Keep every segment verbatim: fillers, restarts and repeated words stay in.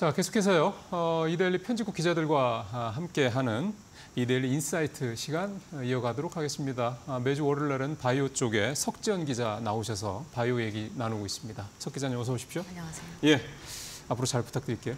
자, 계속해서요. 어, 이데일리 편집국 기자들과 함께하는 이데일리 인사이트 시간 이어가도록 하겠습니다. 매주 월요일날은 바이오 쪽에 석지현 기자 나오셔서 바이오 얘기 나누고 있습니다. 석 기자님 어서 오십시오. 안녕하세요. 예, 앞으로 잘 부탁드릴게요.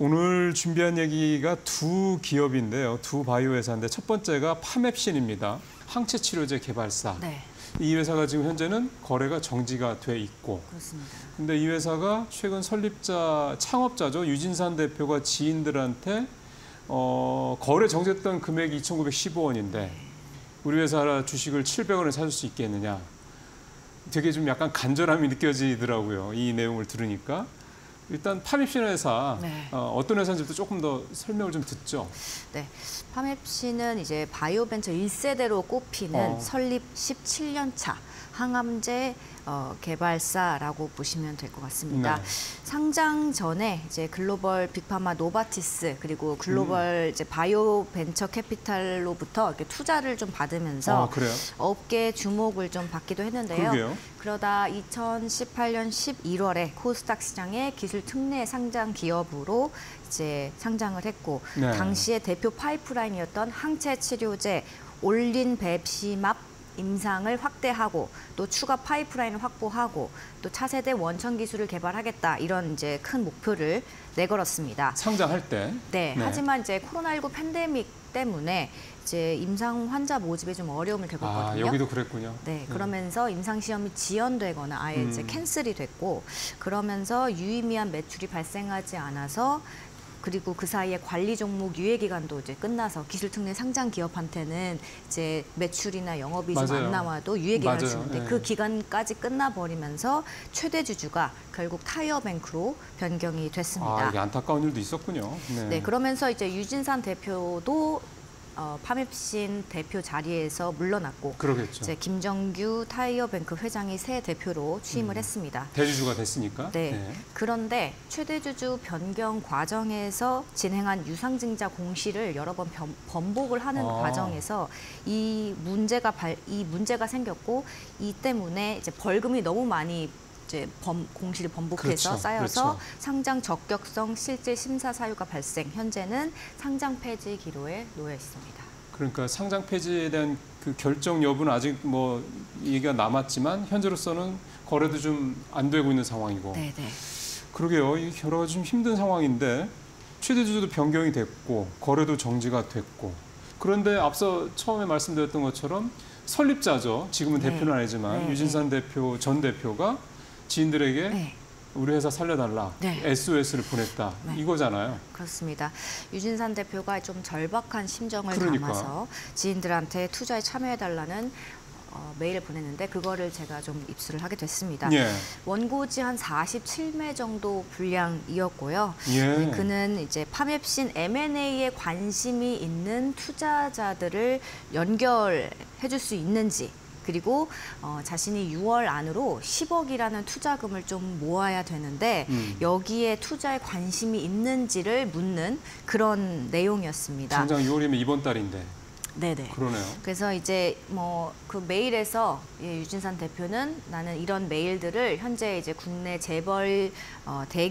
오늘 준비한 얘기가 두 기업인데요. 두 바이오 회사인데 첫 번째가 파멥신입니다. 항체 치료제 개발사. 네. 이 회사가 지금 현재는 거래가 정지가 돼 있고. 그렇습니다. 근데 이 회사가 최근 설립자, 창업자죠. 유진산 대표가 지인들한테 어, 거래 정지했던 금액이 이천구백십오 원인데 네. 우리 회사 주식을 칠백 원에 사줄 수 있겠느냐. 되게 좀 약간 간절함이 느껴지더라고요. 이 내용을 들으니까. 일단 파멥신 회사, 네. 어, 어떤 회사인지도 조금 더 설명을 좀 듣죠. 네, 파멥신은 이제 바이오벤처 일 세대로 꼽히는 어. 설립 십칠 년 차 항암제 어, 개발사라고 보시면 될 것 같습니다. 네. 상장 전에 이제 글로벌 빅파마 노바티스 그리고 글로벌 음. 이제 바이오 벤처 캐피탈로부터 이렇게 투자를 좀 받으면서 아, 업계 주목을 좀 받기도 했는데요. 그러게요. 그러다 이천십팔 년 십일 월에 코스닥 시장의 기술 특례 상장 기업으로 이제 상장을 했고 네. 당시의 대표 파이프라인이었던 항체 치료제 올린베시맙 임상을 확대하고 또 추가 파이프라인을 확보하고 또 차세대 원천 기술을 개발하겠다 이런 이제 큰 목표를 내걸었습니다. 상장할 때. 네, 네. 하지만 이제 코로나십구 팬데믹 때문에 이제 임상 환자 모집에 좀 어려움을 겪었거든요. 아, 여기도 그랬군요. 네, 그러면서 임상 시험이 지연되거나 아예 음. 이제 캔슬이 됐고 그러면서 유의미한 매출이 발생하지 않아서. 그리고 그 사이에 관리 종목 유예 기간도 이제 끝나서 기술특례 상장 기업한테는 이제 매출이나 영업이 좀 안 나와도 유예 기간을 주는데 네. 그 기간까지 끝나버리면서 최대 주주가 결국 타이어뱅크로 변경이 됐습니다. 아, 이게 안타까운 일도 있었군요. 네. 네, 그러면서 이제 유진산 대표도 어, 파멥신 대표 자리에서 물러났고 그러겠죠. 이제 김정규 타이어뱅크 회장이 새 대표로 취임을 음, 했습니다. 대주주가 됐으니까. 네. 네. 그런데 최대주주 변경 과정에서 진행한 유상증자 공시를 여러 번 변, 번복을 하는 아. 과정에서 이 문제가 발, 이 문제가 생겼고 이 때문에 이제 벌금이 너무 많이 이제 범, 공시를 번복해서 그렇죠, 쌓여서 그렇죠. 상장 적격성 실질 심사 사유가 발생. 현재는 상장 폐지 기로에 놓여 있습니다. 그러니까 상장 폐지에 대한 그 결정 여부는 아직 뭐 얘기가 남았지만 현재로서는 거래도 좀 안 되고 있는 상황이고. 네네. 그러게요. 이 여러 가지 좀 힘든 상황인데 최대주주도 변경이 됐고 거래도 정지가 됐고. 그런데 앞서 처음에 말씀드렸던 것처럼 설립자죠. 지금은 네. 대표는 아니지만 네. 유진산 대표 전 대표가 지인들에게 네. 우리 회사 살려달라, 네. 에스오에스를 보냈다, 네. 이거잖아요. 그렇습니다. 유진산 대표가 좀 절박한 심정을 그러니까. 담아서 지인들한테 투자에 참여해달라는 어, 메일을 보냈는데 그거를 제가 좀 입수를 하게 됐습니다. 예. 원고지 한 사십칠 매 정도 분량이었고요. 예. 그는 이제 파멥신 엠 앤 에이에 관심이 있는 투자자들을 연결해줄 수 있는지 그리고 어, 자신이 유월 안으로 십억이라는 투자금을 좀 모아야 되는데 음. 여기에 투자에 관심이 있는지를 묻는 그런 내용이었습니다. 당장 유월이면 이번 달인데. 네네. 그러네요. 그래서 이제 뭐 그 메일에서 예, 유진산 대표는 나는 이런 메일들을 현재 이제 국내 재벌 어, 대,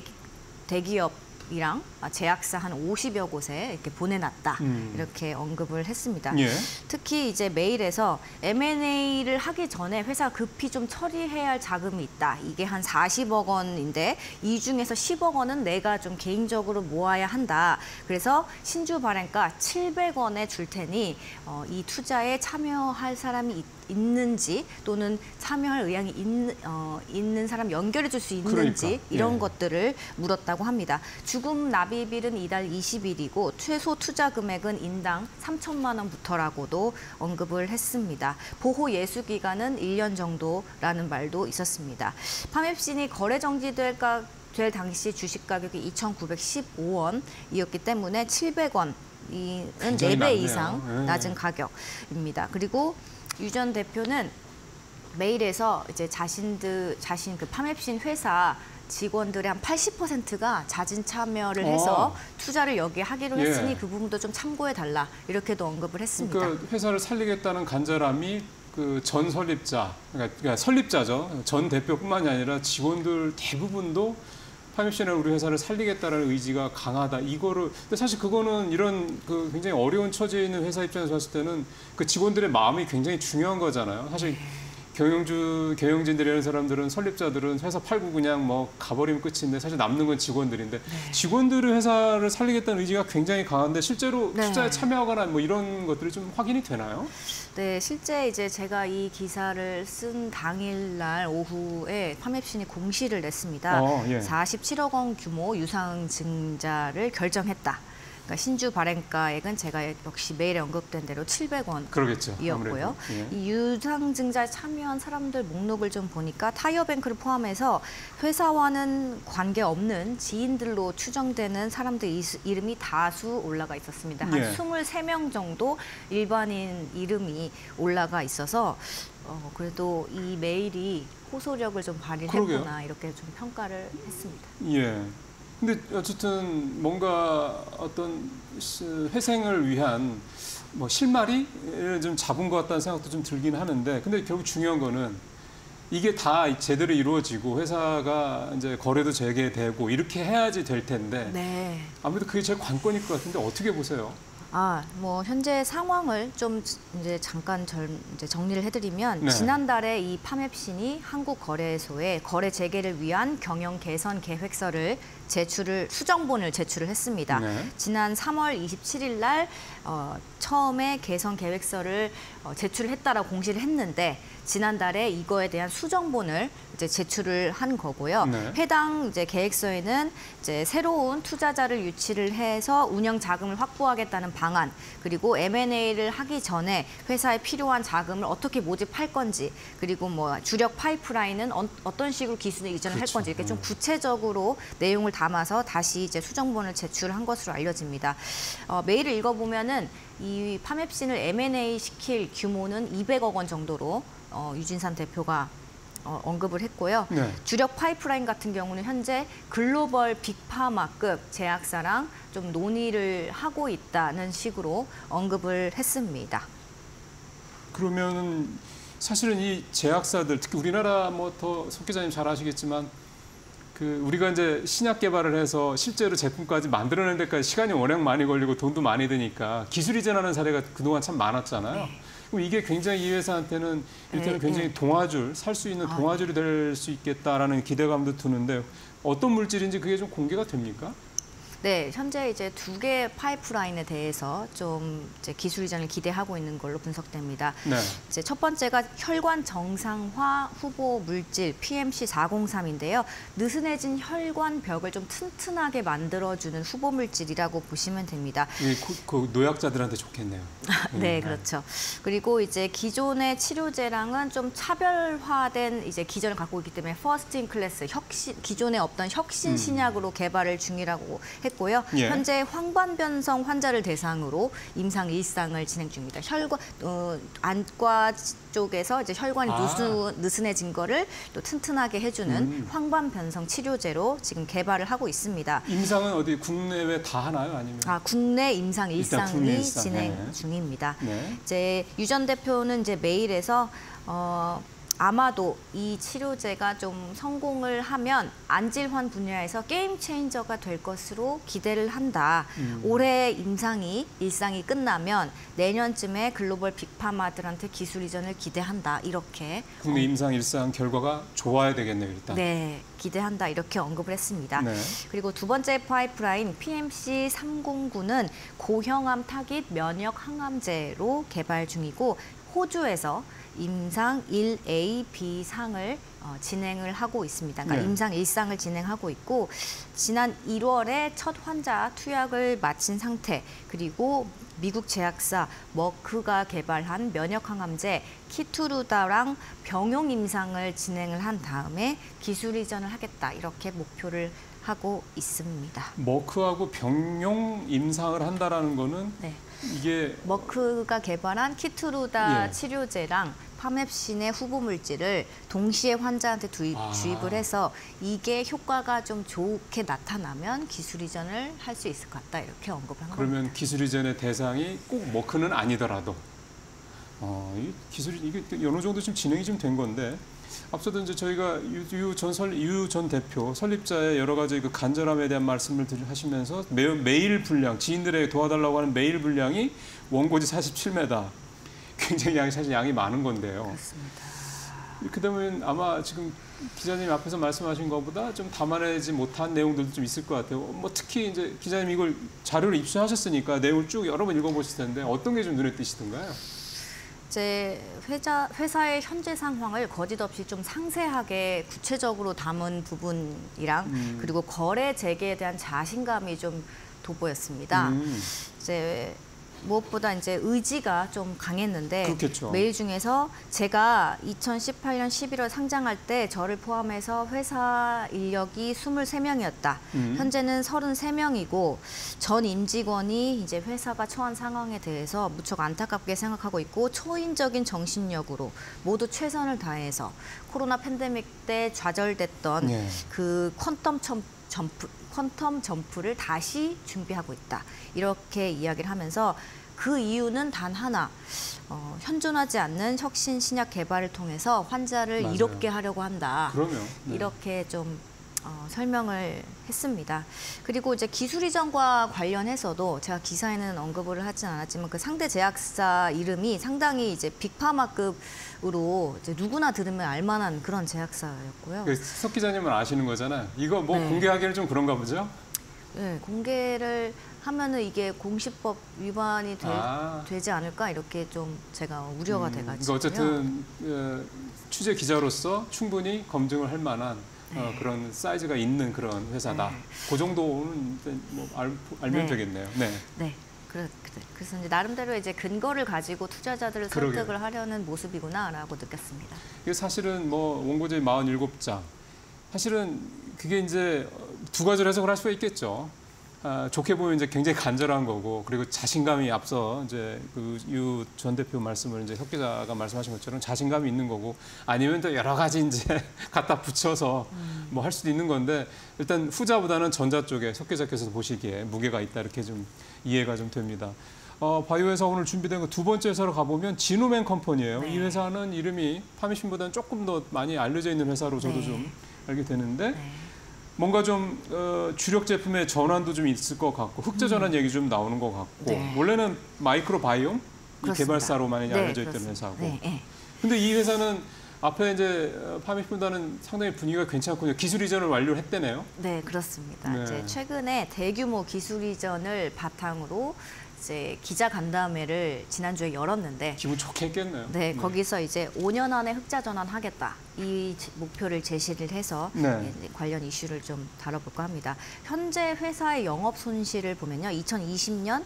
대기업 이랑 제약사 한 오십여 곳에 이렇게 보내놨다 음. 이렇게 언급을 했습니다. 예. 특히 이제 메일에서 엠 앤 에이를 하기 전에 회사 급히 좀 처리해야 할 자금이 있다. 이게 한 사십억 원인데 이 중에서 십억 원은 내가 좀 개인적으로 모아야 한다. 그래서 신주 발행가 칠백 원에 줄 테니 어, 이 투자에 참여할 사람이 있다. 있는지 또는 참여할 의향이 있, 어, 있는 사람 연결해 줄 수 있는지 그러니까, 이런 예. 것들을 물었다고 합니다. 주금 납입일은 이달 이십 일이고 최소 투자 금액은 인당 삼천만 원부터라고도 언급을 했습니다. 보호 예수 기간은 일 년 정도라는 말도 있었습니다. 파멥신이 거래 정지될까 될 당시 주식 가격이 이천구백십오 원이었기 때문에 칠백 원은 네 배 이상 예. 낮은 가격입니다. 그리고 유 전 대표는 메일에서 이제 자신들 자신 그 파멥신 회사 직원들의 한 팔십 퍼센트가 자진 참여를 해서 어. 투자를 여기에 하기로 했으니 예. 그 부분도 좀 참고해 달라 이렇게도 언급을 했습니다. 그러니까 회사를 살리겠다는 간절함이 그 전 설립자, 그러니까 설립자죠. 전 대표뿐만이 아니라 직원들 대부분도 파멥신을 우리 회사를 살리겠다라는 의지가 강하다. 이거를 근데 사실 그거는 이런 그 굉장히 어려운 처지에 있는 회사 입장에서 봤을 때는 그 직원들의 마음이 굉장히 중요한 거잖아요. 사실 경영주 경영진들이라는 사람들은 설립자들은 회사 팔고 그냥 뭐 가버리면 끝인데 사실 남는 건 직원들인데 네. 직원들의 회사를 살리겠다는 의지가 굉장히 강한데 실제로 네. 투자에 참여하거나 뭐 이런 것들이 좀 확인이 되나요? 네, 실제 이제 제가 이 기사를 쓴 당일날 오후에 파멥신이 공시를 냈습니다. 어, 예. 사십칠억 원 규모 유상 증자를 결정했다. 그러니까 신주 발행가액은 제가 역시 매일에 언급된 대로 칠백 원이었고요. 예. 이 유상 증자에 참여한 사람들 목록을 좀 보니까 타이어뱅크를 포함해서 회사와는 관계없는 지인들로 추정되는 사람들 이름이 다수 올라가 있었습니다. 한 예. 이십삼 명 정도 일반인 이름이 올라가 있어서 어, 그래도 이 메일이 호소력을 좀 발휘했구나 이렇게 좀 평가를 했습니다. 예. 근데 어쨌든 뭔가 어떤 회생을 위한 뭐 실마리를 좀 잡은 것 같다는 생각도 좀 들긴 하는데, 근데 결국 중요한 거는 이게 다 제대로 이루어지고 회사가 이제 거래도 재개되고 이렇게 해야지 될 텐데 네. 아무래도 그게 제일 관건일 것 같은데 어떻게 보세요? 아, 뭐 현재 상황을 좀 이제 잠깐 절, 이제 정리를 해드리면 네. 지난달에 이 파멥신이 한국거래소에 거래 재개를 위한 경영 개선 계획서를 제출을 수정본을 제출을 했습니다. 네. 지난 삼월 이십칠일 날 어, 처음에 개선 계획서를 어, 제출했다라고 공시를 했는데 지난달에 이거에 대한 수정본을 이제 제출을 한 거고요. 네. 해당 이제 계획서에는 이제 새로운 투자자를 유치를 해서 운영 자금을 확보하겠다는 방안, 그리고 엠 앤 에이를 하기 전에 회사에 필요한 자금을 어떻게 모집할 건지, 그리고 뭐 주력 파이프라인은 어, 어떤 식으로 기술을 이전을 그렇죠. 할 건지 이렇게 좀 구체적으로 내용을 담아서 다시 이제 수정본을 제출한 것으로 알려집니다. 어, 메일을 읽어보면은 이 파멥신을 엠 앤 에이 시킬 규모는 이백억 원 정도로 어, 유진산 대표가 어, 언급을 했고요. 네. 주력 파이프라인 같은 경우는 현재 글로벌 빅파마급 제약사랑 좀 논의를 하고 있다는 식으로 언급을 했습니다. 그러면 사실은 이 제약사들, 특히 우리나라 뭐 더 석 기자님 잘 아시겠지만 그 우리가 이제 신약 개발을 해서 실제로 제품까지 만들어내는 데까지 시간이 워낙 많이 걸리고 돈도 많이 드니까 기술 이전하는 사례가 그동안 참 많았잖아요. 네. 그럼 이게 굉장히 이 회사한테는 일단은 네, 굉장히 네. 동화줄, 살 수 있는 동화줄이 될 수 있겠다라는 기대감도 드는데 어떤 물질인지 그게 좀 공개가 됩니까? 네, 현재 이제 두 개의 파이프라인에 대해서 좀 이제 기술 이전을 기대하고 있는 걸로 분석됩니다. 네. 이제 첫 번째가 혈관 정상화 후보 물질 피 엠 씨 사공삼인데요. 느슨해진 혈관 벽을 좀 튼튼하게 만들어주는 후보 물질이라고 보시면 됩니다. 예, 그, 그 노약자들한테 좋겠네요. 네, 그렇죠. 그리고 이제 기존의 치료제랑은 좀 차별화된 이제 기전을 갖고 있기 때문에 퍼스트 인 클래스, 혁신, 기존에 없던 혁신 신약으로 음. 개발을 중이라고 했 고요. 예. 현재 황반변성 환자를 대상으로 임상 일 상을 진행 중입니다. 혈관 어, 안과 쪽에서 이제 혈관이 아. 누수, 느슨해진 거를 또 튼튼하게 해주는 음. 황반변성 치료제로 지금 개발을 하고 있습니다. 임상은 어디 국내외 다 하나요, 아니면? 아, 국내 임상 일 상이 진행 네. 중입니다. 네. 이제 유전 대표는 이제 메일에서 어. 아마도 이 치료제가 좀 성공을 하면 안질환 분야에서 게임 체인저가 될 것으로 기대를 한다. 음. 올해 임상이 일상이 끝나면 내년쯤에 글로벌 빅파마들한테 기술 이전을 기대한다. 이렇게. 국내 임상 일상 결과가 좋아야 되겠네요, 일단. 네, 기대한다. 이렇게 언급을 했습니다. 네. 그리고 두 번째 파이프라인 피 엠 씨 삼공구는 고형암 타깃 면역 항암제로 개발 중이고 호주에서 임상 일 에이 비 상을 어, 진행을 하고 있습니다. 그러니까 네. 임상 일 상을 진행하고 있고 지난 일월에 첫 환자 투약을 마친 상태, 그리고 미국 제약사 머크가 개발한 면역항암제 키트루다랑 병용 임상을 진행을 한 다음에 기술 이전을 하겠다 이렇게 목표를 하고 있습니다. 머크하고 병용 임상을 한다라는 거는 네. 이게 머크가 개발한 키트루다 예. 치료제랑 파멥신의 후보 물질을 동시에 환자한테 두입, 아. 주입을 해서 이게 효과가 좀 좋게 나타나면 기술 이전을 할 수 있을 것 같다 이렇게 언급을 한 겁니다. 그러면 기술 이전의 대상이 꼭 머크는 아니더라도 어, 이 기술 이게 어느 정도 좀 진행이 좀 된 건데 앞서도 이제 저희가 유 전 유 전 대표 설립자의 여러 가지 그 간절함에 대한 말씀을 하시면서 매일, 매일 분량, 지인들의 도와달라고 하는 매일 분량이 원고지 사십칠 매다. 굉장히 양이, 사실 양이 많은 건데요. 그렇습니다. 이렇게 되면 아마 지금 기자님 앞에서 말씀하신 것보다 좀 담아내지 못한 내용들도 좀 있을 것 같아요. 뭐 특히 이제 기자님 이걸 자료를 입수하셨으니까 내용을 쭉 여러 번 읽어보실 텐데 어떤 게 좀 눈에 띄시던가요? 이제 회사, 회사의 현재 상황을 거짓 없이 좀 상세하게 구체적으로 담은 부분이랑 음. 그리고 거래 재개에 대한 자신감이 좀 돋보였습니다. 음. 이제 무엇보다 이제 의지가 좀 강했는데 그렇겠죠. 메일 중에서 제가 이천십팔 년 십일월 상장할 때 저를 포함해서 회사 인력이 이십삼 명이었다. 음. 현재는 삼십삼 명이고 전 임직원이 이제 회사가 처한 상황에 대해서 무척 안타깝게 생각하고 있고 초인적인 정신력으로 모두 최선을 다해서 코로나 팬데믹 때 좌절됐던 네. 그 퀀텀 점프 퀀텀 점프를 다시 준비하고 있다. 이렇게 이야기를 하면서 그 이유는 단 하나, 어, 현존하지 않는 혁신 신약 개발을 통해서 환자를 맞아요. 이롭게 하려고 한다. 그럼요. 네. 이렇게 좀 어, 설명을 했습니다. 그리고 이제 기술 이전과 관련해서도 제가 기사에는 언급을 하진 않았지만 그 상대 제약사 이름이 상당히 이제 빅파마급으로 이제 누구나 들으면 알만한 그런 제약사였고요. 석 기자님은 아시는 거잖아요. 이거 뭐 네. 공개하기는 좀 그런가 보죠? 네, 공개를 하면은 이게 공시법 위반이 되, 아. 되지 않을까 이렇게 좀 제가 우려가 음, 돼가지고요. 어쨌든 어, 취재 기자로서 충분히 검증을 할 만한. 네. 어, 그런 사이즈가 있는 그런 회사다. 네. 그 정도는 뭐 알, 알면 네. 되겠네요. 네. 네. 그래서 이제 나름대로 이제 근거를 가지고 투자자들을 그러게요. 설득을 하려는 모습이구나라고 느꼈습니다. 이게 사실은 뭐 원고지 사십칠 장. 사실은 그게 이제 두 가지로 해석을 할 수가 있겠죠. 아, 좋게 보면 이제 굉장히 간절한 거고, 그리고 자신감이 앞서 이제 그 유 전 대표 말씀을 이제 혁 기자가 말씀하신 것처럼 자신감이 있는 거고, 아니면 또 여러 가지 이제 갖다 붙여서 뭐 할 수도 있는 건데, 일단 후자보다는 전자 쪽에 혁 기자께서 보시기에 무게가 있다 이렇게 좀 이해가 좀 됩니다. 어, 바이오에서 오늘 준비된 거 두 번째 회사로 가보면 지놈앤컴퍼니예요. 네. 이 회사는 이름이 파멥신보다는 조금 더 많이 알려져 있는 회사로 저도 네. 좀 알게 되는데. 네. 뭔가 좀 어, 주력 제품의 전환도 좀 있을 것 같고 흑제 전환 얘기 좀 나오는 것 같고 네. 원래는 마이크로바이옴 이 개발사로만 네, 알려져 있던 그렇습니다. 회사고 네, 네. 근데 이 회사는 앞에 이제 파멥신보다는 상당히 분위기가 괜찮고 기술 이전을 완료를 했대네요. 네 그렇습니다. 네. 이제 최근에 대규모 기술 이전을 바탕으로 이제 기자 간담회를 지난주에 열었는데 기분 좋게 했겠네요. 네, 네. 거기서 이제 오 년 안에 흑자 전환하겠다. 이 목표를 제시를 해서 네. 관련 이슈를 좀 다뤄볼까 합니다. 현재 회사의 영업 손실을 보면요. 이천이십 년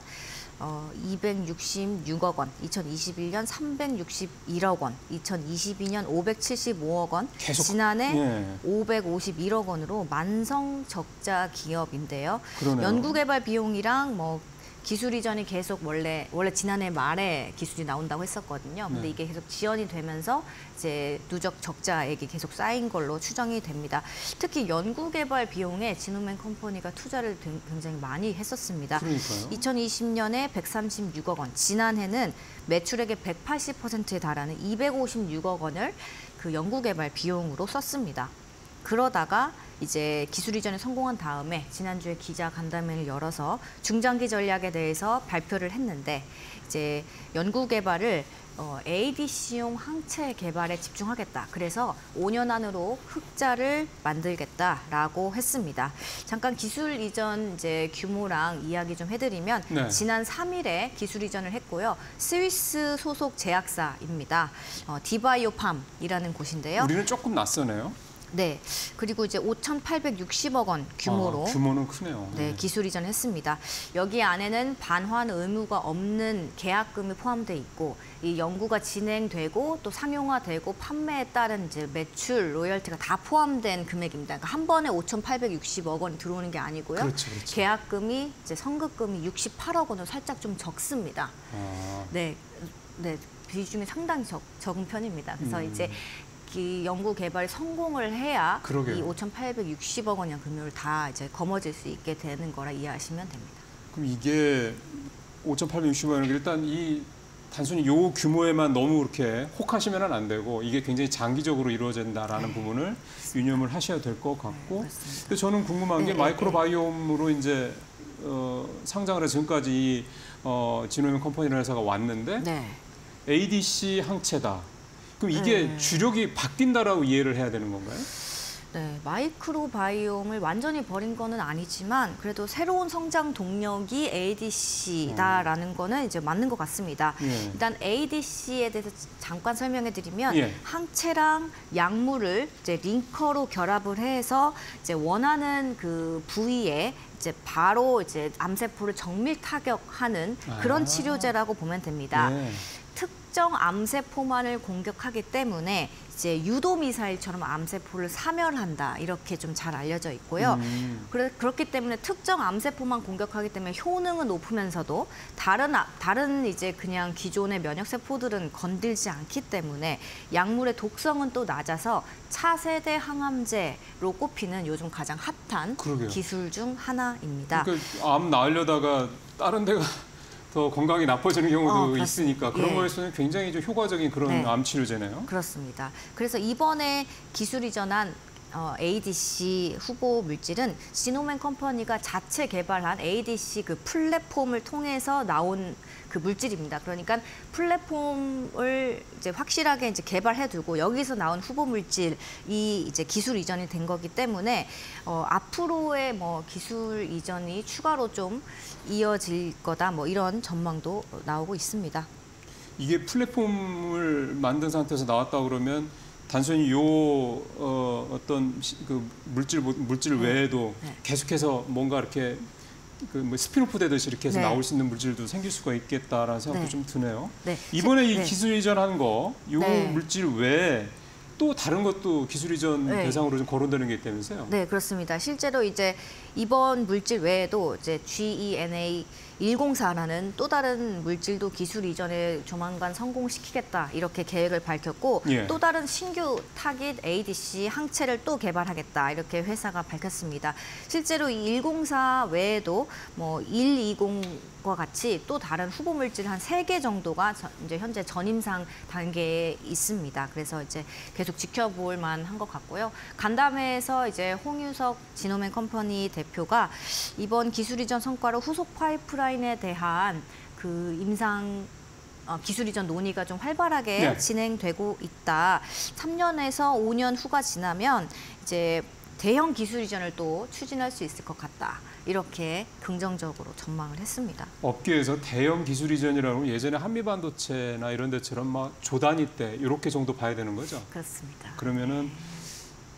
어, 이백육십육억 원, 이천이십일 년 삼백육십일억 원, 이천이십이 년 오백칠십오억 원, 계속... 지난해 네. 오백오십일억 원으로 만성 적자 기업인데요. 그러네요. 연구개발 비용이랑 뭐 기술 이전이 계속 원래 원래 지난해 말에 기술이 나온다고 했었거든요. 근데 네. 이게 계속 지연이 되면서 이제 누적 적자액이 계속 쌓인 걸로 추정이 됩니다. 특히 연구개발 비용에 지놈앤컴퍼니가 투자를 굉장히 많이 했었습니다. 그러니까요. 이천이십 년에 백삼십육억 원, 지난해는 매출액의 백팔십 퍼센트에 달하는 이백오십육억 원을 그 연구개발 비용으로 썼습니다. 그러다가 이제 기술 이전에 성공한 다음에 지난주에 기자 간담회를 열어서 중장기 전략에 대해서 발표를 했는데 이제 연구 개발을 어, 에이디씨용 항체 개발에 집중하겠다. 그래서 오 년 안으로 흑자를 만들겠다라고 했습니다. 잠깐 기술 이전 이제 규모랑 이야기 좀 해드리면 네. 지난 삼 일에 기술 이전을 했고요. 스위스 소속 제약사입니다. 어, 디바이오팜이라는 곳인데요. 우리는 조금 낯서네요. 네, 그리고 이제 오천팔백육십억 원 규모로 아, 규모는 크네요. 네, 기술 이전했습니다. 여기 안에는 반환 의무가 없는 계약금이 포함돼 있고 이 연구가 진행되고 또 상용화되고 판매에 따른 이제 매출, 로열티가 다 포함된 금액입니다. 그러니까 한 번에 오천팔백육십억 원 들어오는 게 아니고요. 그렇죠, 그렇죠. 계약금이 이제 선급금이 육십팔억 원으로 살짝 좀 적습니다. 아. 네, 네, 비중이 상당히 적, 적은 편입니다. 그래서 음. 이제 이 연구 개발 성공을 해야 그러게요. 이 오천팔백육십억 원의 금액을 다 이제 거머쥘 수 있게 되는 거라 이해하시면 됩니다. 그럼 이게 오천팔백육십억 원은 일단 이 단순히 요 규모에만 너무 그렇게 혹하시면 안 되고 이게 굉장히 장기적으로 이루어진다라는 네. 부분을 유념을 하셔야 될 것 같고 네, 근데 저는 궁금한 네, 게 네, 마이크로바이옴으로 네. 이제 어, 상장을 해서 지금까지 어, 지놈앤컴퍼니라는 회사가 왔는데 네. 에이디씨 항체다. 그럼 이게 네. 주력이 바뀐다라고 이해를 해야 되는 건가요? 네, 마이크로바이옴을 완전히 버린 거는 아니지만 그래도 새로운 성장 동력이 에이디씨다라는 음. 거는 이제 맞는 것 같습니다. 예. 일단 에이디씨에 대해서 잠깐 설명해드리면 예. 항체랑 약물을 이제 링커로 결합을 해서 이제 원하는 그 부위에 이제 바로 이제 암세포를 정밀 타격하는 그런 아. 치료제라고 보면 됩니다. 예. 특정 암세포만을 공격하기 때문에 이제 유도 미사일처럼 암세포를 사멸한다 이렇게 좀 잘 알려져 있고요. 음. 그래, 그렇기 때문에 특정 암세포만 공격하기 때문에 효능은 높으면서도 다른 다른 이제 그냥 기존의 면역 세포들은 건들지 않기 때문에 약물의 독성은 또 낮아서 차세대 항암제로 꼽히는 요즘 가장 핫한 그러게요. 기술 중 하나입니다. 그러니까 암 나으려다가 다른 데가 더 건강이 나빠지는 경우도 어, 있으니까 그런 예. 거에서는 굉장히 좀 효과적인 그런 네. 암 치료제네요. 그렇습니다. 그래서 이번에 기술 이전한 어, 에이디씨 후보 물질은 지놈앤컴퍼니가 자체 개발한 에이디씨 그 플랫폼을 통해서 나온 그 물질입니다. 그러니까 플랫폼을 이제 확실하게 이제 개발해두고 여기서 나온 후보 물질이 이제 기술 이전이 된 거기 때문에 어, 앞으로의 뭐 기술 이전이 추가로 좀 이어질 거다 뭐 이런 전망도 나오고 있습니다. 이게 플랫폼을 만든 상태에서 나왔다 그러면 단순히 요 어, 어떤 그 물질 물질 외에도 네. 계속해서 뭔가 이렇게 그 뭐 스피노프 되듯이 이렇게 해서 네. 나올 수 있는 물질도 생길 수가 있겠다라는 생각도 네. 좀 드네요. 네. 이번에 네. 이 기술 이전한 거, 요 네. 물질 외에 또 다른 것도 기술 이전 네. 대상으로 좀 거론되는 게 있다면서요? 네, 그렇습니다. 실제로 이제 이번 물질 외에도 이제 지이엔에이 백사라는 또 다른 물질도 기술 이전에 조만간 성공시키겠다 이렇게 계획을 밝혔고 예. 또 다른 신규 타깃 에이디씨 항체를 또 개발하겠다 이렇게 회사가 밝혔습니다. 실제로 이 백사 외에도 뭐 백이십과 같이 또 다른 후보 물질 한 세 개 정도가 저, 이제 현재 전임상 단계에 있습니다. 그래서 이제 계속 지켜볼 만한 것 같고요. 간담회에서 이제 홍유석 지놈앤컴퍼니 대표가 이번 기술 이전 성과로 후속 파이프라인 에 대한 그 임상 어, 기술 이전 논의가 좀 활발하게 네. 진행되고 있다. 삼 년에서 오 년 후가 지나면 이제 대형 기술 이전을 또 추진할 수 있을 것 같다. 이렇게 긍정적으로 전망을 했습니다. 업계에서 대형 기술 이전이라고 예전에 한미반도체나 이런 데처럼 막 조단위 때 이렇게 정도 봐야 되는 거죠? 그렇습니다. 그러면은.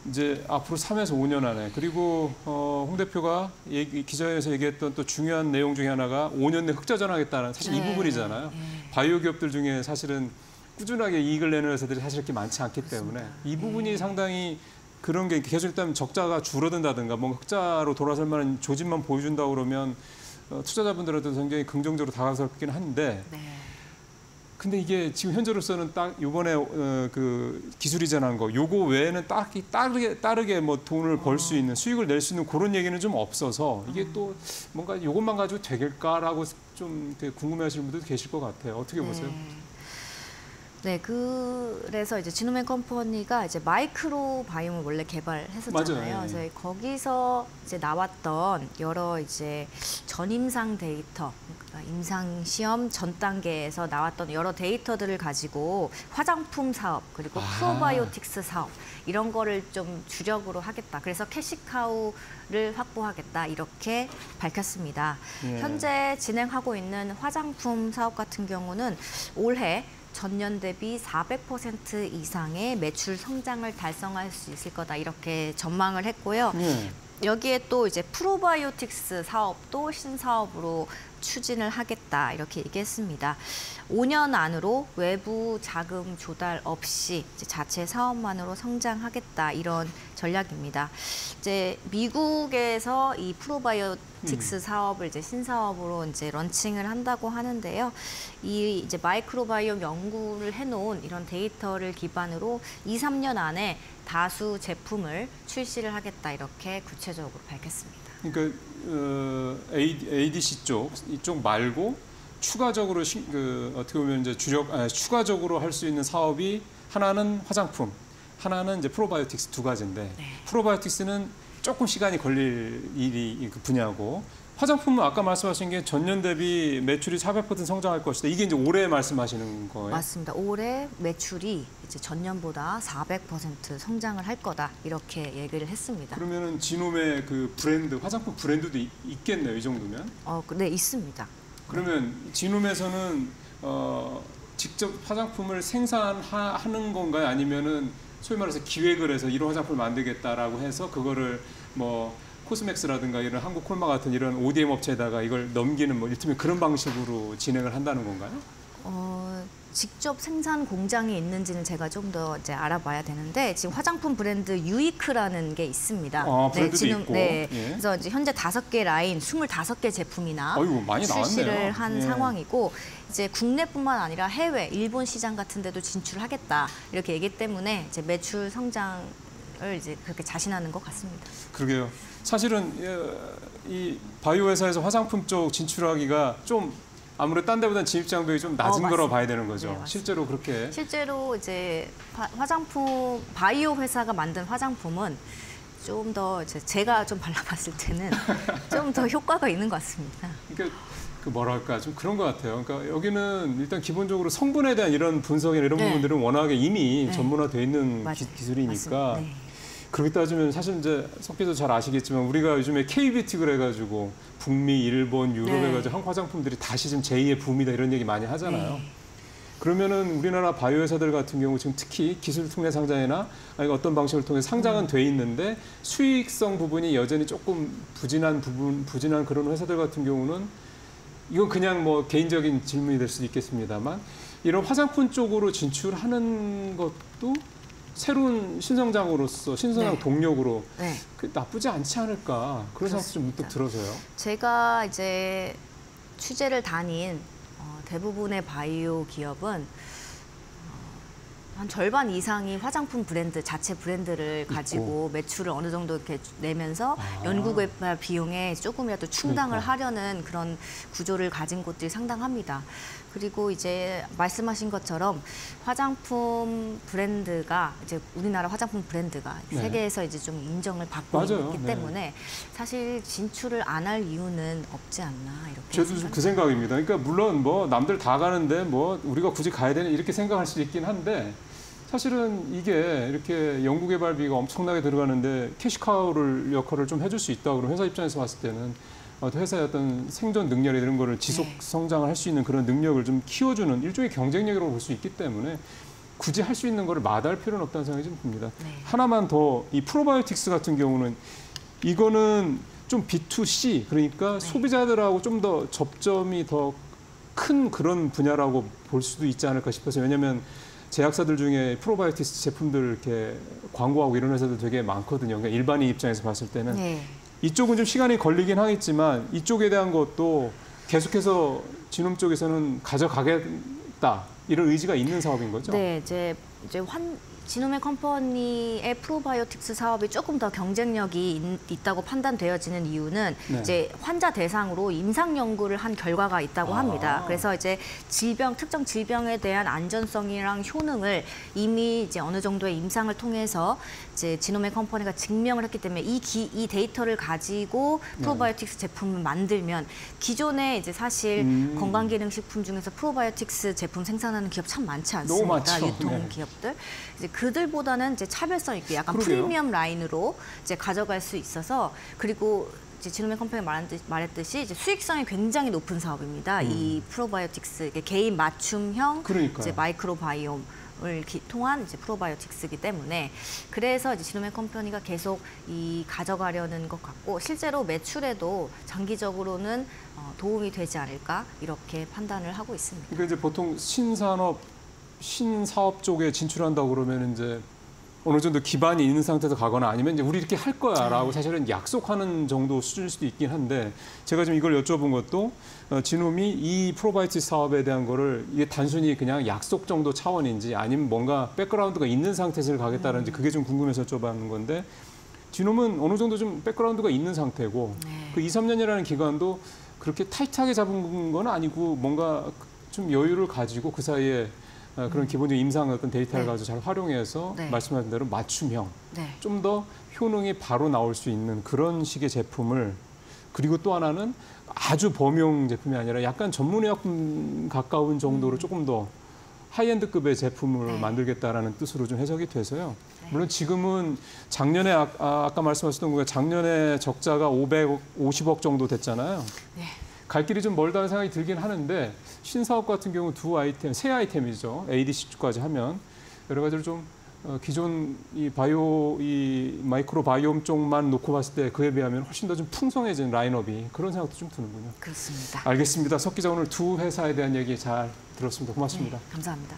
이제 앞으로 삼에서 오 년 안에 그리고 어, 홍 대표가 얘기, 기자회견에서 얘기했던 또 중요한 내용 중에 하나가 오 년 내 흑자 전환하겠다는 사실 네. 이 부분이잖아요. 네. 바이오 기업들 중에 사실은 꾸준하게 이익을 내는 회사들이 사실 이렇게 많지 않기 그렇습니다. 때문에 이 부분이 네. 상당히 그런 게 계속 일단 적자가 줄어든다든가 뭔가 흑자로 돌아설 만한 조짐만 보여준다 그러면 어, 투자자분들한테도 굉장히 긍정적으로 다가서긴 한데. 네. 근데 이게 지금 현재로서는 딱 요번에 어, 그 기술 이전한 거 요거 외에는 딱히 따르게 따르게 뭐 돈을 벌 수 있는 수익을 낼 수 있는 그런 얘기는 좀 없어서 이게 또 뭔가 요것만 가지고 되겠까라고 좀 되게 궁금해하시는 분들도 계실 것 같아요. 어떻게 보세요? 네. 네, 그래서 이제 지놈앤컴퍼니가 이제 마이크로바이옴을 원래 개발했었잖아요. 맞아요. 그래서 거기서 이제 나왔던 여러 이제 전임상 데이터, 그러니까 임상 시험 전 단계에서 나왔던 여러 데이터들을 가지고 화장품 사업 그리고 프로바이오틱스 아. 사업 이런 거를 좀 주력으로 하겠다. 그래서 캐시카우를 확보하겠다 이렇게 밝혔습니다. 예. 현재 진행하고 있는 화장품 사업 같은 경우는 올해 전년 대비 사백 퍼센트 이상의 매출 성장을 달성할 수 있을 거다 이렇게 전망을 했고요. 네. 여기에 또 이제 프로바이오틱스 사업도 신사업으로 추진을 하겠다 이렇게 얘기했습니다. 오 년 안으로 외부 자금 조달 없이 이제 자체 사업만으로 성장하겠다 이런 전략입니다. 이제 미국에서 이 프로바이오틱스 음. 사업을 이제 신사업으로 이제 런칭을 한다고 하는데요. 이 이제 마이크로바이옴 연구를 해놓은 이런 데이터를 기반으로 이, 삼 년 안에 다수 제품을 출시를 하겠다 이렇게 구체적으로 밝혔습니다. 그러니까 어, 에이디씨 쪽 이쪽 말고 추가적으로 시, 그, 어떻게 보면 이제 주력 아, 추가적으로 할 수 있는 사업이 하나는 화장품, 하나는 이제 프로바이오틱스 두 가지인데 네. 프로바이오틱스는 조금 시간이 걸릴 일이 그 분야고. 화장품은 아까 말씀하신 게 전년 대비 매출이 사백 퍼센트 성장할 것이다. 이게 이제 올해 말씀하시는 거예요? 맞습니다. 올해 매출이 이제 전년보다 사백 퍼센트 성장을 할 거다. 이렇게 얘기를 했습니다. 그러면은 지놈의 그 브랜드, 화장품 브랜드도 있겠네요. 이 정도면? 어, 네, 있습니다. 그러면 지놈에서는 어, 직접 화장품을 생산하는 건가요? 아니면은 소위 말해서 기획을 해서 이런 화장품을 만들겠다라고 해서 그거를 뭐 코스맥스라든가 이런 한국 콜마 같은 이런 오디엠 업체에다가 이걸 넘기는 뭐 일종의 그런 방식으로 진행을 한다는 건가요? 어, 직접 생산 공장이 있는지는 제가 좀 더 이제 알아봐야 되는데 지금 화장품 브랜드 유이크라는 게 있습니다. 아, 브랜드도 네, 지금, 있고. 네, 예. 그래서 이제 현재 다섯 개 라인, 스물다섯 개 제품이나 어이구, 많이 출시를 나왔네요. 한 예. 상황이고 이제 국내뿐만 아니라 해외, 일본 시장 같은 데도 진출하겠다 이렇게 얘기 때문에 이제 매출 성장 이제 그렇게 자신하는 것 같습니다. 그러게요. 사실은 이 바이오 회사에서 화장품 쪽 진출하기가 좀 아무래도 딴 데보다는 진입장벽이 좀 낮은 어, 거로 봐야 되는 거죠. 네, 실제로 그렇게. 실제로 이제 화장품 바이오 회사가 만든 화장품은 좀 더 제가 좀 발라봤을 때는 좀 더 효과가 있는 것 같습니다. 그러니까 그 뭐랄까 좀 그런 것 같아요. 그러니까 여기는 일단 기본적으로 성분에 대한 이런 분석이나 이런 네. 부분들은 워낙에 이미 네. 전문화돼 있는 기, 기술이니까. 그렇게 따지면 사실 이제 석기도 잘 아시겠지만 우리가 요즘에 케이비티 그래가지고 북미, 일본, 유럽 네. 해가지고 한국 화장품들이 다시 지금 제이의 붐이다 이런 얘기 많이 하잖아요. 네. 그러면은 우리나라 바이오 회사들 같은 경우 지금 특히 기술 통해 상장이나 아니 어떤 방식을 통해 상장은 네. 돼 있는데 수익성 부분이 여전히 조금 부진한 부분, 부진한 그런 회사들 같은 경우는 이건 그냥 뭐 개인적인 질문이 될 수도 있겠습니다만 이런 화장품 쪽으로 진출하는 것도 새로운 신성장으로서 신선한 네. 동력으로 네. 나쁘지 않지 않을까 그런 생각도 좀 문득 들어서요. 제가 이제 취재를 다닌 어, 대부분의 바이오 기업은 어, 한 절반 이상이 화장품 브랜드 자체 브랜드를 가지고 있고. 매출을 어느 정도 이렇게 내면서 아. 연구개발 비용에 조금이라도 충당을 그러니까. 하려는 그런 구조를 가진 곳들이 상당합니다. 그리고 이제 말씀하신 것처럼 화장품 브랜드가 이제 우리나라 화장품 브랜드가 네. 세계에서 이제 좀 인정을 받고 맞아요. 있기 네. 때문에 사실 진출을 안 할 이유는 없지 않나 이렇게. 저도 좀 그 생각입니다. 그러니까 물론 뭐 남들 다 가는데 뭐 우리가 굳이 가야 되는 이렇게 생각할 수 있긴 한데 사실은 이게 이렇게 연구개발비가 엄청나게 들어가는데 캐시카우를 역할을 좀 해줄 수 있다 그러면 회사 입장에서 봤을 때는. 회사의 어떤 생존 능력 이런 거를 지속 성장을 할 수 있는 그런 능력을 좀 키워주는 일종의 경쟁력이라고 볼 수 있기 때문에 굳이 할 수 있는 거를 마다할 필요는 없다는 생각이 좀 듭니다. 네. 하나만 더 이 프로바이오틱스 같은 경우는 이거는 좀 비투씨 그러니까 네. 소비자들하고 좀 더 접점이 더 큰 그런 분야라고 볼 수도 있지 않을까 싶어서 왜냐하면 제약사들 중에 프로바이오틱스 제품들 이렇게 광고하고 이런 회사들 되게 많거든요. 그러니까 일반인 입장에서 봤을 때는. 네. 이쪽은 좀 시간이 걸리긴 하겠지만 이쪽에 대한 것도 계속해서 지놈 쪽에서는 가져가겠다 이런 의지가 있는 사업인 거죠? 네, 이제 이제 환 지놈앤컴퍼니의 프로바이오틱스 사업이 조금 더 경쟁력이 있, 있다고 판단되어지는 이유는 네. 이제 환자 대상으로 임상 연구를 한 결과가 있다고 아. 합니다. 그래서 이제 질병 특정 질병에 대한 안전성이랑 효능을 이미 이제 어느 정도의 임상을 통해서 이제 지놈앤컴퍼니가 증명을 했기 때문에 이, 기, 이 데이터를 가지고 프로바이오틱스 네. 제품을 만들면 기존에 이제 사실 음. 건강기능식품 중에서 프로바이오틱스 제품 생산하는 기업 참 많지 않습니까? 유통 네. 기업들. 이제 그들보다는 이제 차별성 있게 약간 그러게요. 프리미엄 라인으로 이제 가져갈 수 있어서 그리고 이제 지놈앤컴퍼니 말했듯이 이제 수익성이 굉장히 높은 사업입니다. 음. 이 프로바이오틱스 이게 개인 맞춤형 이제 마이크로바이옴을 통한 이제 프로바이오틱스이기 때문에 그래서 이제 지놈앤컴퍼니가 계속 이 가져가려는 것 같고 실제로 매출에도 장기적으로는 어, 도움이 되지 않을까 이렇게 판단을 하고 있습니다. 그러니까 이제 보통 신산업 신사업 쪽에 진출한다고 그러면 이제 어느 정도 기반이 있는 상태에서 가거나 아니면 이제 우리 이렇게 할 거야라고 사실은 약속하는 정도 수준일 수도 있긴 한데 제가 지금 이걸 여쭤본 것도 지놈이 이 프로바이오틱 사업에 대한 거를 이게 단순히 그냥 약속 정도 차원인지 아니면 뭔가 백그라운드가 있는 상태에서 가겠다는지 그게 좀 궁금해서 여쭤봤는 건데 지놈은 어느 정도 좀 백그라운드가 있는 상태고 그 이, 삼 년이라는 기간도 그렇게 타이트하게 잡은 건 아니고 뭔가 좀 여유를 가지고 그 사이에 그런 기본적인 임상 어떤 데이터를 네. 가지고 잘 활용해서 네. 말씀하신 대로 맞춤형, 네. 좀 더 효능이 바로 나올 수 있는 그런 식의 제품을, 그리고 또 하나는 아주 범용 제품이 아니라 약간 전문의약품 가까운 정도로 음. 조금 더 하이엔드급의 제품을 네. 만들겠다라는 뜻으로 좀 해석이 돼서요. 네. 물론 지금은 작년에 아, 아까 말씀하셨던 거에 작년에 적자가 오백오십억 정도 됐잖아요. 네. 갈 길이 좀 멀다는 생각이 들긴 하는데 신사업 같은 경우 두 아이템, 세 아이템이죠. 에이디씨까지 하면 여러 가지를 좀 기존 이 바이오, 이 마이크로바이옴 쪽만 놓고 봤을 때 그에 비하면 훨씬 더 좀 풍성해진 라인업이, 그런 생각도 좀 드는군요. 그렇습니다. 알겠습니다. 석 기자 오늘 두 회사에 대한 얘기 잘 들었습니다. 고맙습니다. 네, 감사합니다.